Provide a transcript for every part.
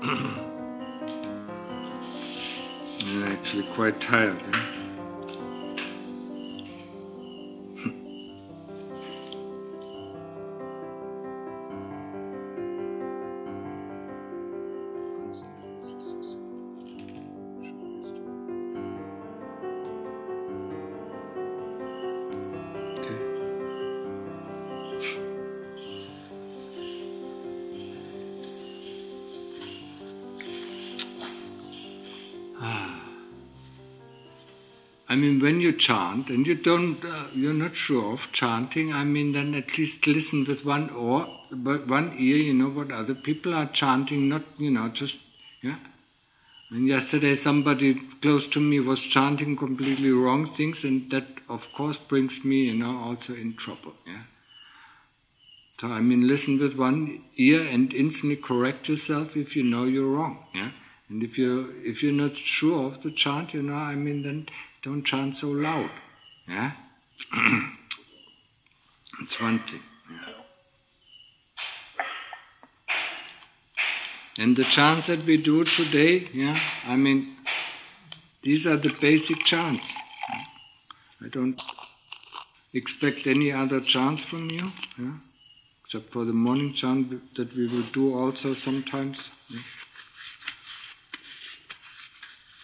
I'm actually quite tired. I mean, when you chant, and you don't, you're not sure of chanting, I mean, then at least listen with one ear, you know, what other people are chanting, not, you know, just, yeah. And yesterday somebody close to me was chanting completely wrong things, and that, of course, brings me, you know, also in trouble, yeah. So, I mean, listen with one ear and instantly correct yourself if you know you're wrong, yeah. And if you're not sure of the chant, you know, I mean, then don't chant so loud, yeah? It's one thing, yeah. And the chants that we do today, yeah, I mean, these are the basic chants. I don't expect any other chants from you, yeah? Except for the morning chant that we will do also sometimes, yeah?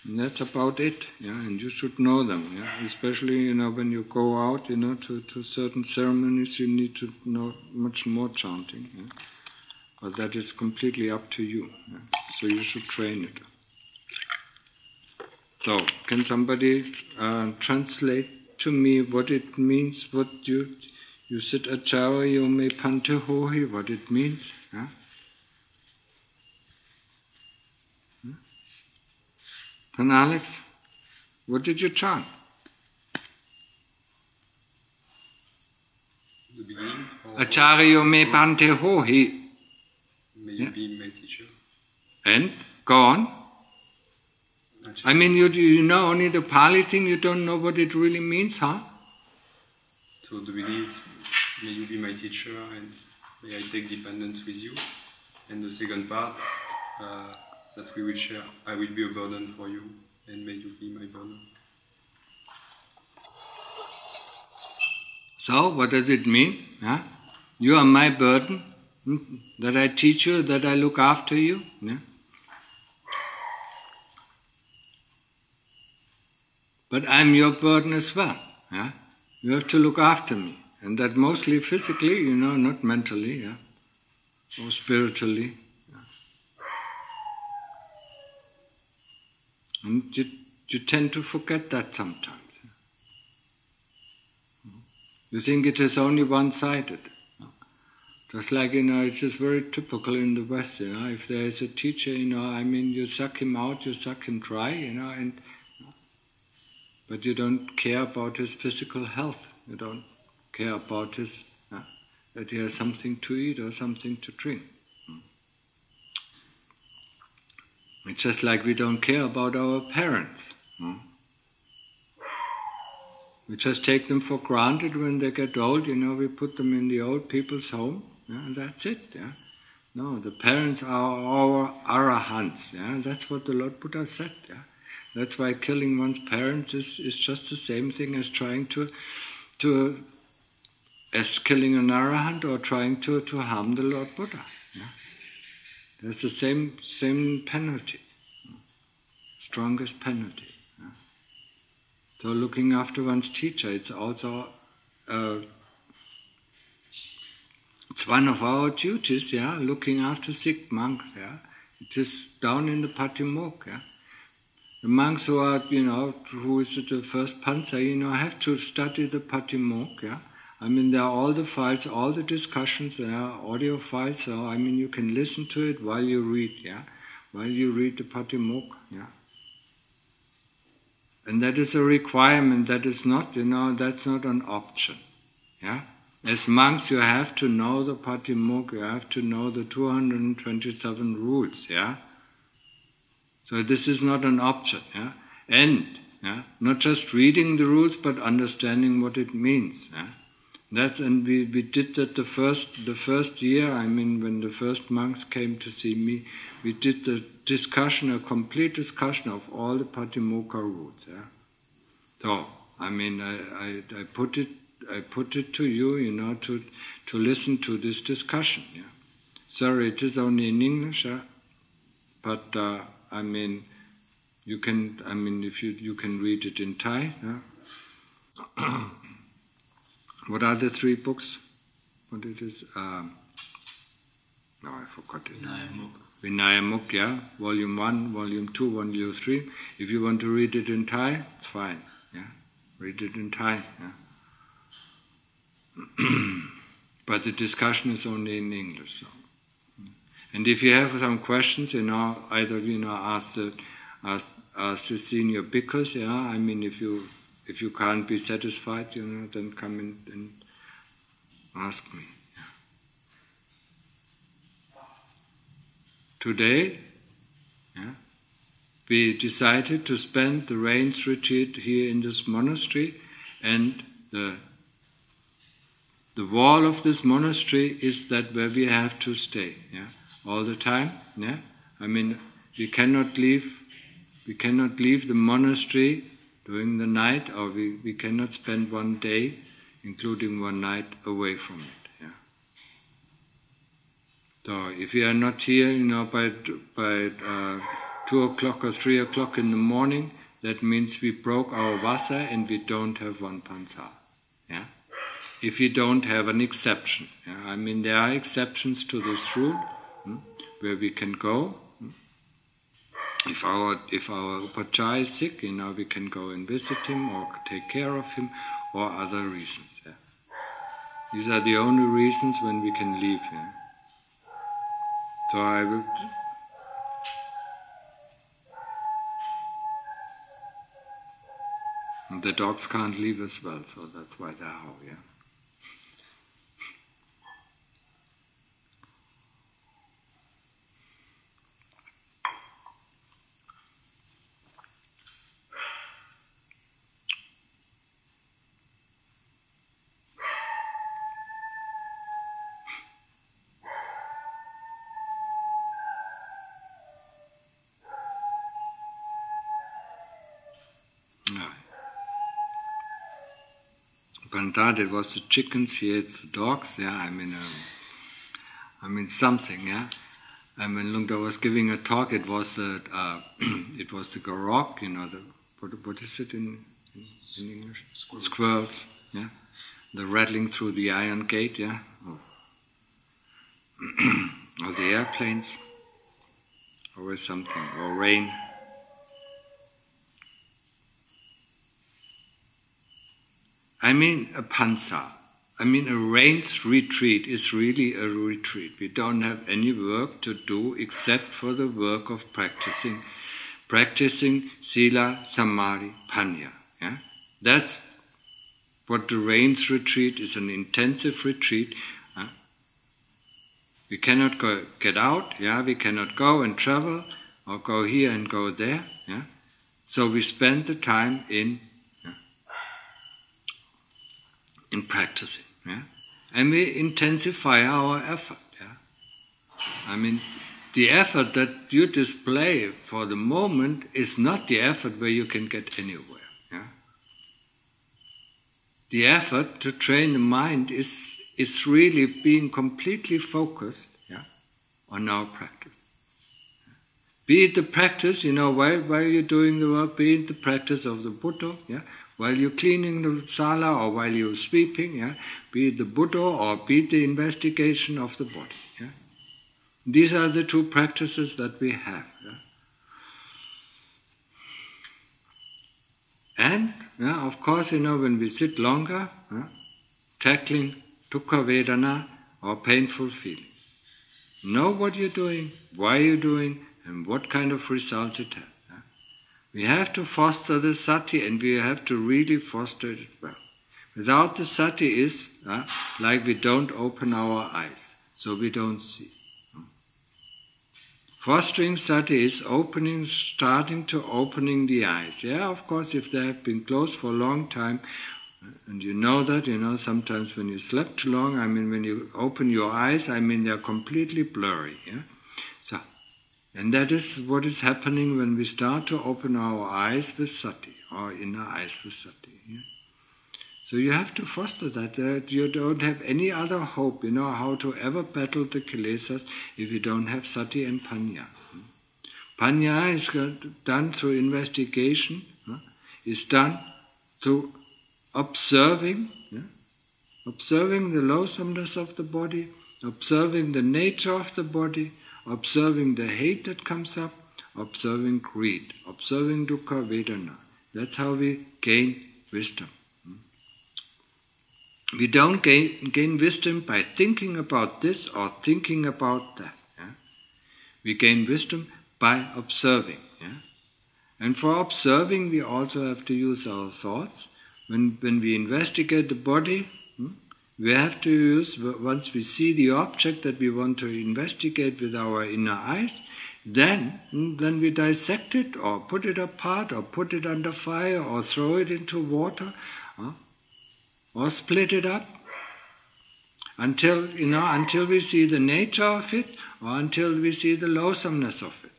And that's about it, yeah, and you should know them, yeah, especially, you know, when you go out, you know, to certain ceremonies, you need to know much more chanting, yeah? But that is completely up to you, yeah? So you should train it. So, can somebody translate to me what it means, what you sit achara yome pantahohi, what it means, yeah? And Alex, what did you chant? The beginning. Acharya me pante hohi. May you be my teacher. And go on. I mean, you know only the Pali thing. You don't know what it really means, huh? So the beginning is, may you be my teacher, and may I take dependence with you. And the second part. That we will share. I will be a burden for you, and may you be my burden. So, what does it mean? Yeah? You are my burden, that I teach you, that I look after you. Yeah? But I am your burden as well. Yeah? You have to look after me, and that mostly physically, you know, not mentally, yeah? Or spiritually. And you tend to forget that sometimes. You think it is only one-sided. Just like, you know, it's just very typical in the West, you know, if there is a teacher, you know, I mean, you suck him out, you suck him dry, you know, and but you don't care about his physical health. You don't care about his, that he has something to eat or something to drink. It's just like we don't care about our parents. Hmm? We just take them for granted when they get old, you know, we put them in the old people's home, yeah, and that's it. Yeah? No, the parents are our arahants, yeah? That's what the Lord Buddha said. Yeah? That's why killing one's parents is just the same thing as trying as killing an arahant or trying to harm the Lord Buddha. Yeah? That's the same penalty, strongest penalty. Yeah. So looking after one's teacher, it's also it's one of our duties. Yeah, looking after sick monks. Yeah, it is down in the Patimok. Yeah, the monks who are, you know, who is the first Panzer, you know, have to study the Patimok. Yeah. I mean, there are all the files, all the discussions, there are audio files, so I mean, you can listen to it while you read, yeah? While you read the Patimok, yeah? And that is a requirement, that is not, you know, that's not an option, yeah? As monks, you have to know the Patimok, you have to know the 227 rules, yeah? So this is not an option, yeah? And, yeah, not just reading the rules, but understanding what it means, yeah? That's, and we did that the first year, I mean, when the first monks came to see me, we did the discussion, a complete discussion of all the Patimokkha roots. Yeah? So, I mean, I put it to you, you know, to listen to this discussion. Yeah? Sorry, it is only in English, yeah? But I mean, you can, I mean, if you can read it in Thai. Yeah? What are the three books? What it is? No, I forgot it. Vinayamukh, yeah. Volume 1, Volume 2, Volume 3. If you want to read it in Thai, it's fine. Yeah, read it in Thai. Yeah. But the discussion is only in English. So. And if you have some questions, you know, either, you know, ask the senior bhikkhus. Yeah, I mean, if you can't be satisfied, you know, then come in and ask me. Yeah. Today, yeah, we decided to spend the rains retreat here in this monastery, and the wall of this monastery is that where we have to stay, yeah, all the time. Yeah, I mean, we cannot leave the monastery during the night, or we cannot spend one day, including one night, away from it. Yeah. So if you are not here, you know, by 2 o'clock or 3 o'clock in the morning, that means we broke our vasa and we don't have one pansal. Yeah. If you don't have an exception, yeah? I mean, there are exceptions to this rule, where we can go. If our upachaya is sick, you know, we can go and visit him or take care of him, or other reasons. Yeah. These are the only reasons when we can leave him. Yeah. So I will. And the dogs can't leave as well, so that's why they're out. Yeah. That it was the chickens, here it's the dogs, yeah, I mean something, yeah. I mean, Lungta was giving a talk, it was the gorok, you know, the, what is it in English? Squirrels, yeah. The rattling through the iron gate, yeah. Oh. Or the airplanes, or something, or rain. I mean, a pansa, I mean, a rains retreat is really a retreat. We don't have any work to do except for the work of practicing sila, samadhi, panya. Yeah? That's what the rains retreat is, an intensive retreat. Huh? We cannot go, get out, yeah? We cannot go and travel, or go here and go there. Yeah? So we spend the time in practicing, yeah? And we intensify our effort, yeah? I mean, the effort that you display for the moment is not the effort where you can get anywhere, yeah? The effort to train the mind is really being completely focused, yeah, on our practice. Be it the practice, you know, while you're doing the work, be it the practice of the Buddha, yeah? While you're cleaning the sala, or while you're sweeping, yeah, be it the Buddha or be it the investigation of the body. Yeah. These are the two practices that we have. Yeah. And, yeah, of course, you know, when we sit longer, yeah, tackling dukkha vedana or painful feeling. Know what you're doing, why you're doing, and what kind of results it has. We have to foster the sati, and we have to really foster it well. Without the sati is like we don't open our eyes, so we don't see. Fostering sati is starting to opening the eyes. Yeah, of course, if they have been closed for a long time, And you know that, you know, sometimes when you slept too long, I mean, when you open your eyes, I mean, they're completely blurry. Yeah? So, and that is what is happening when we start to open our eyes with sati, or inner eyes with sati. Yeah? So you have to foster that, that you don't have any other hope, you know, how to ever battle the kilesas if you don't have sati and panna. Panna is done through investigation, is done through observing, observing the loathsomeness of the body, observing the nature of the body, observing the hate that comes up, observing greed, observing dukkha vedana. That's how we gain wisdom. We don't gain wisdom by thinking about this or thinking about that. Yeah? We gain wisdom by observing. Yeah? And for observing, we also have to use our thoughts. When we investigate the body, we have to use, once we see the object that we want to investigate with our inner eyes, then we dissect it or put it apart or put it under fire or throw it into water. Or split it up until, you know, until we see the nature of it or until we see the loathsomeness of it.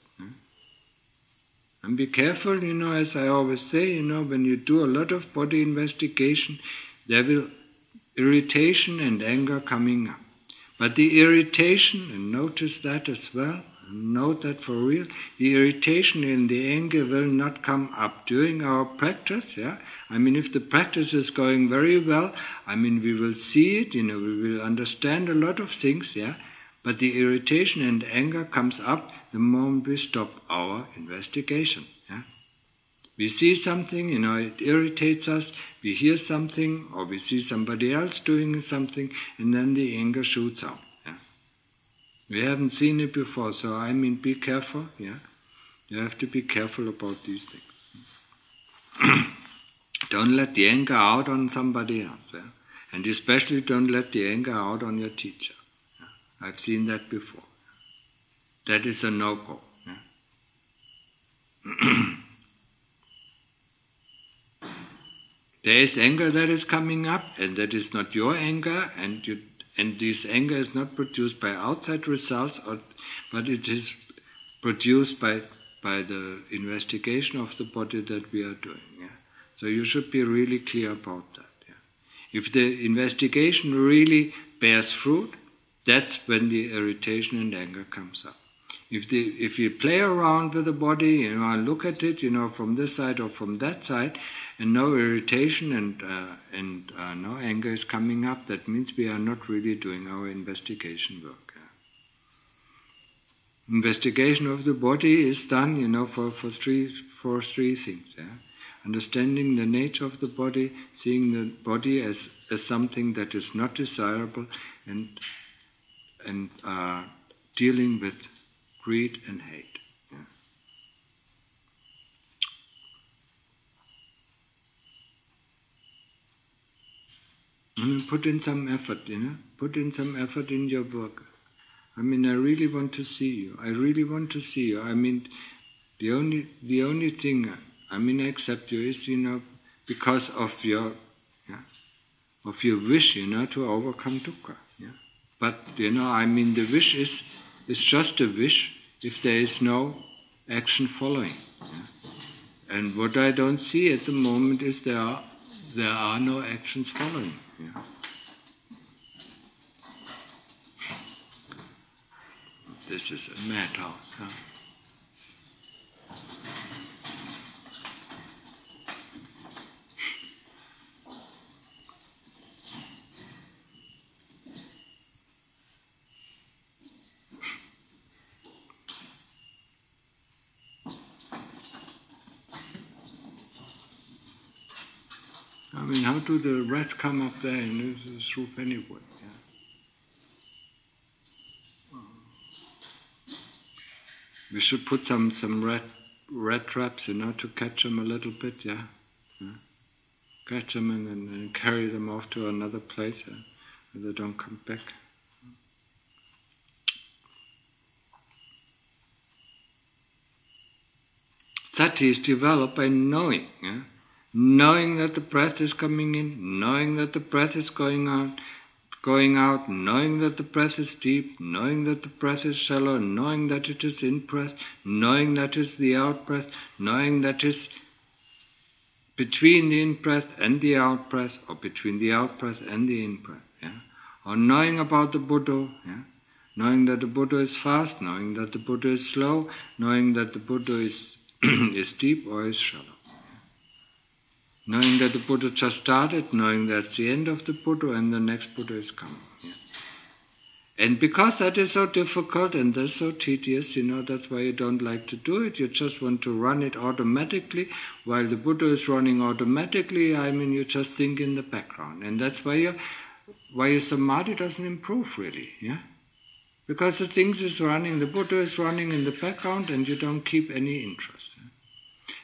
And be careful, you know, as I always say, you know, when you do a lot of body investigation, there will irritation and anger coming up. But the irritation, and notice that as well, note that for real, the irritation and the anger will not come up during our practice, yeah? I mean, if the practice is going very well, I mean, we will see it, you know, we will understand a lot of things, yeah? But the irritation and anger comes up the moment we stop our investigation, yeah? We see something, you know, it irritates us, we hear something, or we see somebody else doing something, and then the anger shoots out, yeah? We haven't seen it before, so I mean, be careful, yeah? You have to be careful about these things. Don't let the anger out on somebody else. Yeah? And especially don't let the anger out on your teacher. Yeah? I've seen that before. Yeah? That is a no-go. Yeah? There is anger that is coming up, and that is not your anger, and this anger is not produced by outside results, but it is produced by the investigation of the body that we are doing. Yeah? So you should be really clear about that. Yeah. If the investigation really bears fruit, that's when the irritation and anger comes up. If you play around with the body, you know, and look at it, you know, from this side or from that side, and no irritation and no anger is coming up, that means we are not really doing our investigation work. Yeah. Investigation of the body is done, you know, for three things. Yeah. Understanding the nature of the body, seeing the body as something that is not desirable, and dealing with greed and hate. Yeah. And put in some effort, you know. Put in some effort in your work. I mean, I really want to see you. I really want to see you. I mean, the only thing. I mean, I accept you is, you know, because of your wish, you know, to overcome dukkha. Yeah? But, you know, I mean, the wish is just a wish if there is no action following. Yeah? And what I don't see at the moment is there are no actions following. Yeah? This is a madhouse. Huh? I mean, how do the rats come up there in this roof anyway? Yeah. We should put some rat traps, you know, to catch them a little bit, yeah? Catch them and carry them off to another place where they don't come back. Sati is developed by knowing, yeah? knowing that the breath is coming in, knowing that the breath is going out, knowing that the breath is deep, knowing that the breath is shallow, knowing that it is in-breath, knowing that is the out-breath, knowing that is between the in-breath and the out-breath, or between the out-breath and the in-breath, yeah? Or knowing about the Buddha, yeah? Knowing that the Buddha is fast, knowing that the Buddha is slow, knowing that the Buddha is, is deep or is shallow. Knowing that the Buddha just started, knowing that's the end of the Buddha and the next Buddha is coming. Yeah. And because that is so difficult and that's so tedious, you know, that's why you don't like to do it. You just want to run it automatically. While the Buddha is running automatically, I mean, you just think in the background. And that's why your samadhi doesn't improve really. Yeah? Because the things is running, the Buddha is running in the background and you don't keep any interest.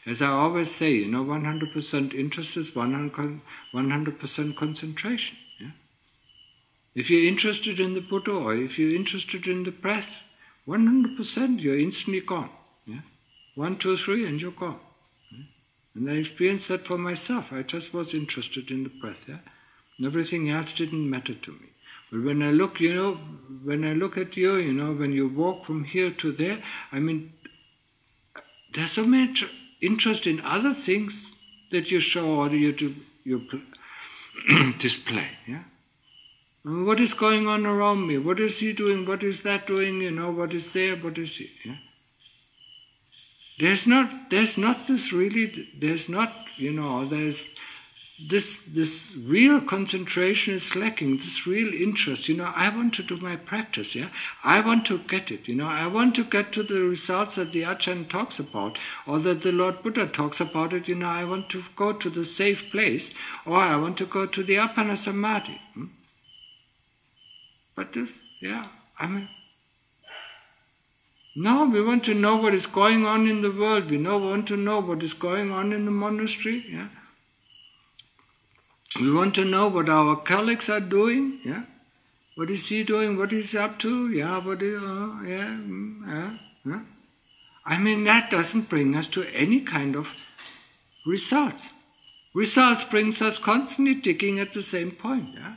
As I always say, you know, 100% interest is 100% concentration. Yeah? If you're interested in the Buddha or if you're interested in the breath, 100% you're instantly gone. Yeah? 1, 2, 3 and you're gone. Yeah? And I experienced that for myself. I just was interested in the breath. Yeah? And everything else didn't matter to me. But when I look, you know, when I look at you, you know, when you walk from here to there, I mean, there's so many interest in other things that you show or you display. Yeah? And what is going on around me? What is he doing? What is that doing? You know, what is there? What is he? Yeah? This real concentration is lacking, this real interest. You know, I want to do my practice, yeah? I want to get it, you know? I want to get to the results that the Ajahn talks about or that the Lord Buddha talks about it, you know? I want to go to the safe place or I want to go to the Appana Samadhi. Hmm? But if, yeah, I mean, no, we want to know what is going on in the world. We want to know what is going on in the monastery, yeah? We want to know what our colleagues are doing, yeah? What is he doing? What is he up to? Yeah, I mean, that doesn't bring us to any kind of results. Results brings us constantly digging at the same point, yeah?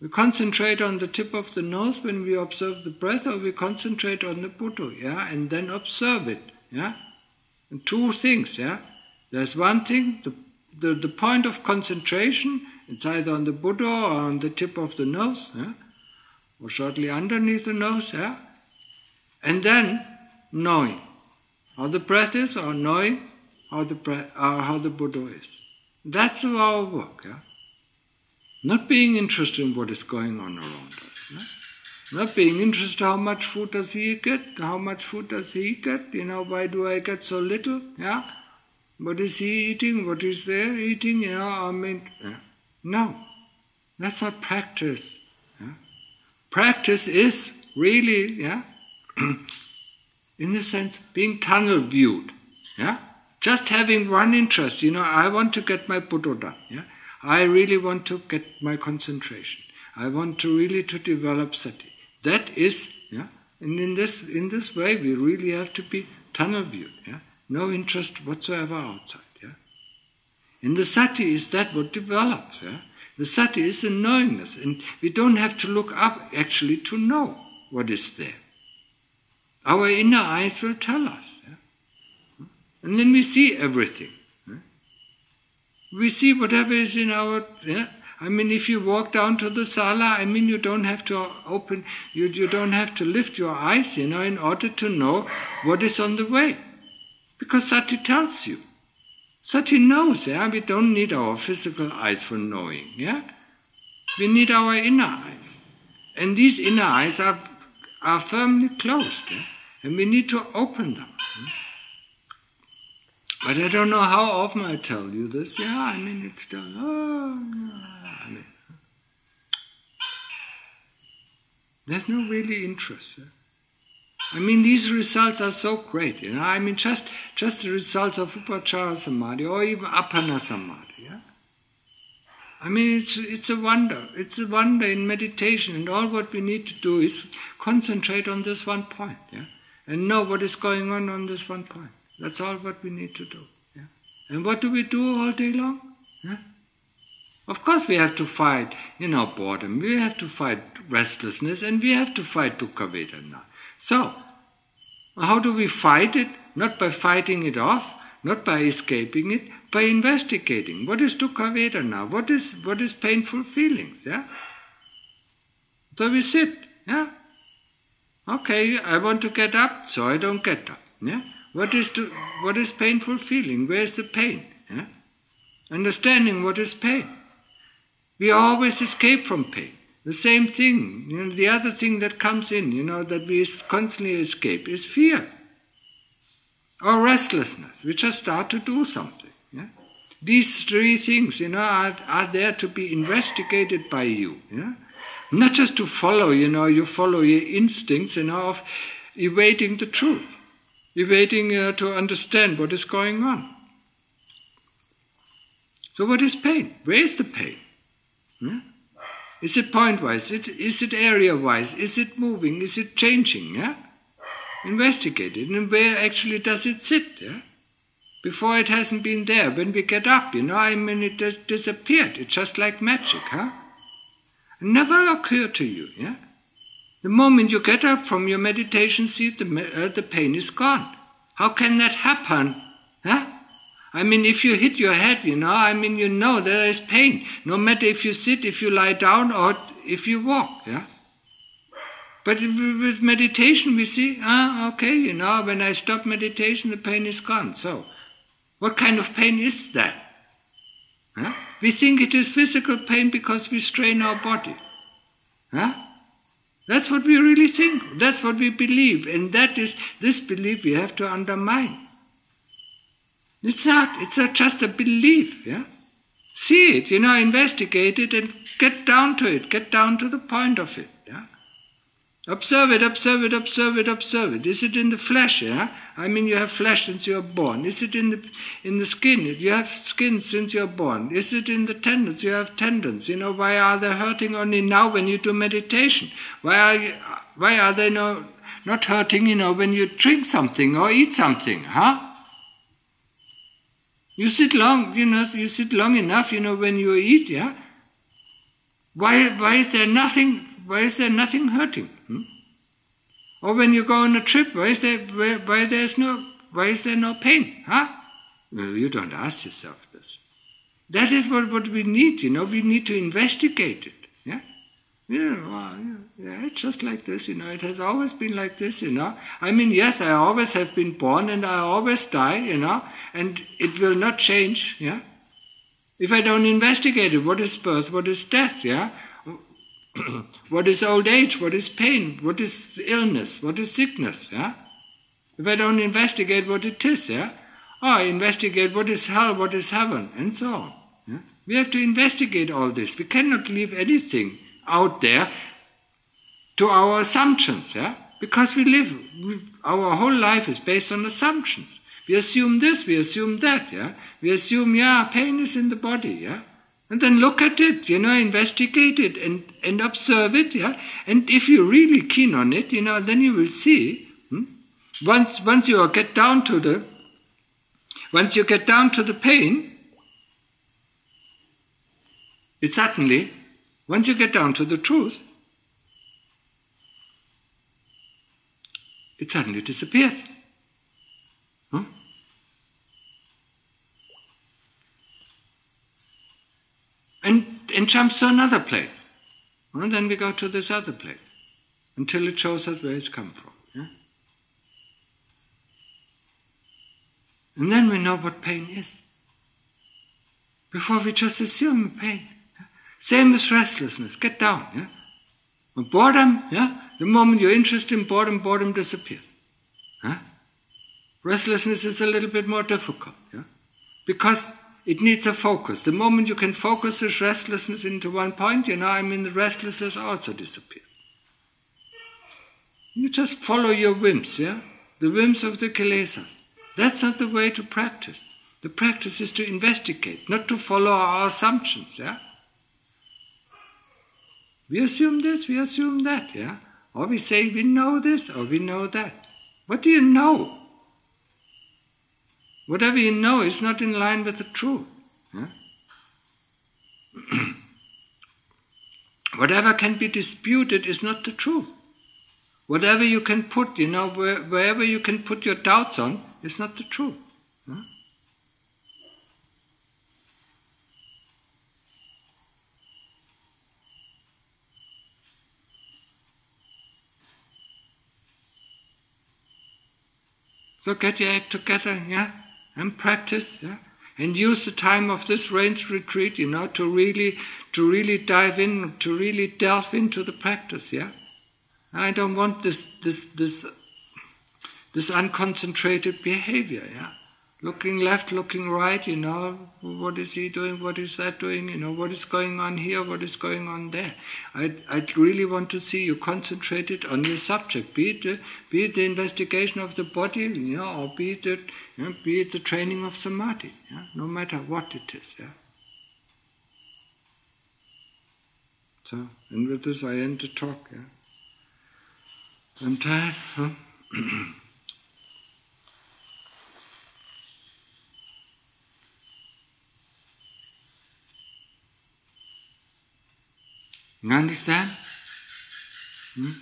We concentrate on the tip of the nose when we observe the breath, or we concentrate on the Buddha, yeah? And then observe it, yeah? And two things, yeah? There's one thing, the point of concentration, it's either on the Buddha or on the tip of the nose, yeah? Or shortly underneath the nose, yeah? And then knowing how the breath is, or knowing how the Buddha is. That's our work, yeah? Not being interested in what is going on around us, yeah? Not being interested how much food does he get, you know, why do I get so little, yeah? What is he eating? What is there eating? You know, I mean, yeah. No, that's not practice. Yeah. Practice is really, yeah, in the sense, being tunnel viewed. Yeah, just having one interest. You know, I want to get my Buddha done. Yeah, I really want to get my concentration. I want to really to develop sati. That is, yeah. And in this way, we really have to be tunnel viewed. Yeah. No interest whatsoever outside, yeah? And the sati is that what develops, yeah? The sati is the knowingness, and we don't have to look up actually to know what is there. Our inner eyes will tell us, yeah? And then we see everything. Yeah? We see whatever is in our, yeah? I mean, if you walk down to the sala, I mean, you don't have to open, you don't have to lift your eyes, you know, in order to know what is on the way. Because sati tells you. Sati knows, yeah? We don't need our physical eyes for knowing, yeah? We need our inner eyes. And these inner eyes are firmly closed, yeah? And we need to open them. Yeah? But I don't know how often I tell you this, yeah? I mean, it's still, I mean, there's no really interest, yeah? I mean, these results are so great, you know, I mean, just the results of Upachara Samadhi or even Appana Samadhi, yeah? I mean, it's a wonder in meditation, and all what we need to do is concentrate on this one point, yeah? And know what is going on this one point. That's all what we need to do, yeah? And what do we do all day long? Huh? Of course we have to fight, boredom, we have to fight restlessness, and we have to fight dukkha vedana. So, how do we fight it? Not by fighting it off, not by escaping it, by investigating. What is dukkha vedana? What is painful feelings? Yeah. So we sit. Yeah. Okay, I want to get up, so I don't get up. Yeah. What is painful feeling? Where is the pain? Yeah. Understanding what is pain. We always escape from pain. The same thing, the other thing that comes in, that we constantly escape is fear or restlessness. We just start to do something. Yeah? These three things, are there to be investigated by you. Yeah? Not just to follow, you follow your instincts, of evading the truth, evading, to understand what is going on. So what is pain? Where is the pain? Yeah? Is it point-wise? Is it area-wise? Is it moving? Is it changing? Yeah? Investigate it. And where actually does it sit? Yeah? Before it hasn't been there. When we get up, it has disappeared. It's just like magic. Huh? It never occurred to you. Yeah? The moment you get up from your meditation seat, the pain is gone. How can that happen? Huh? If you hit your head, you know there is pain. No matter if you sit, if you lie down, or if you walk, yeah? But with meditation we see, okay, when I stop meditation, the pain is gone. So, what kind of pain is that? Huh? We think it is physical pain because we strain our body. Huh? That's what we really think. That's what we believe. And that is, this belief we have to undermine. It's not just a belief, yeah? See it, investigate it and get down to it, get down to the point of it, yeah? Observe it, observe it, observe it, observe it. Is it in the flesh, yeah? You have flesh since you are born. Is it in the skin? You have skin since you are born. Is it in the tendons? You have tendons. Why are they hurting only now when you do meditation? Why are they not hurting, when you drink something or eat something, huh? You sit long, enough, when you eat, yeah? Why is there nothing hurting? Hmm? Or when you go on a trip, why is there no pain? Huh? Well, you don't ask yourself this. That is what we need, we need to investigate it, yeah? Yeah, it's just like this, it has always been like this, yes, I always have been born and I always die, and it will not change, yeah? If I don't investigate it, what is birth, what is death, yeah? What is old age, what is pain, what is illness, what is sickness, yeah? If I don't investigate what it is, yeah? Or investigate what is hell, what is heaven, and so on, yeah? We have to investigate all this. We cannot leave anything out there to our assumptions, yeah? Because our whole life is based on assumptions. We assume this, we assume that, yeah? We assume, pain is in the body, yeah? And then look at it, investigate it and observe it, yeah? And if you're really keen on it, then you will see, once you get down to the pain, once you get down to the truth, it suddenly disappears. Hmm? And jumps to another place. And then we go to this other place until it shows us where it's come from. Yeah? And then we know what pain is. Before we just assume pain. Yeah? Same with restlessness. Get down. Yeah? And boredom, yeah? The moment you're interested in boredom disappears. Huh? Restlessness is a little bit more difficult, yeah? Because it needs a focus. The moment you can focus this restlessness into one point, the restlessness also disappears. You just follow your whims, yeah? The whims of the kilesas. That's not the way to practice. The practice is to investigate, not to follow our assumptions, yeah? We assume this, we assume that, yeah? Or we say we know this, or we know that. What do you know? Whatever you know is not in line with the truth. Yeah? Whatever can be disputed is not the truth. Whatever you can put, you know, wherever you can put your doubts on, is not the truth. Yeah? So get your act together, yeah, and practice, yeah, and use the time of this rains retreat, you know, to really dive in, to really delve into the practice, yeah. I don't want this unconcentrated behavior, yeah. Looking left, looking right, you know, what is he doing, what is that doing, you know, what is going on here, what is going on there. I really want to see you concentrated on your subject, be it the investigation of the body, you know, or be it the training of samadhi, yeah, no matter what it is. Yeah. So, and with this I end the talk. Yeah. I'm tired, huh? You understand? Hmm?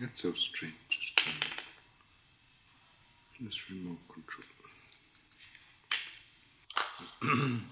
That's so strange. This remote control.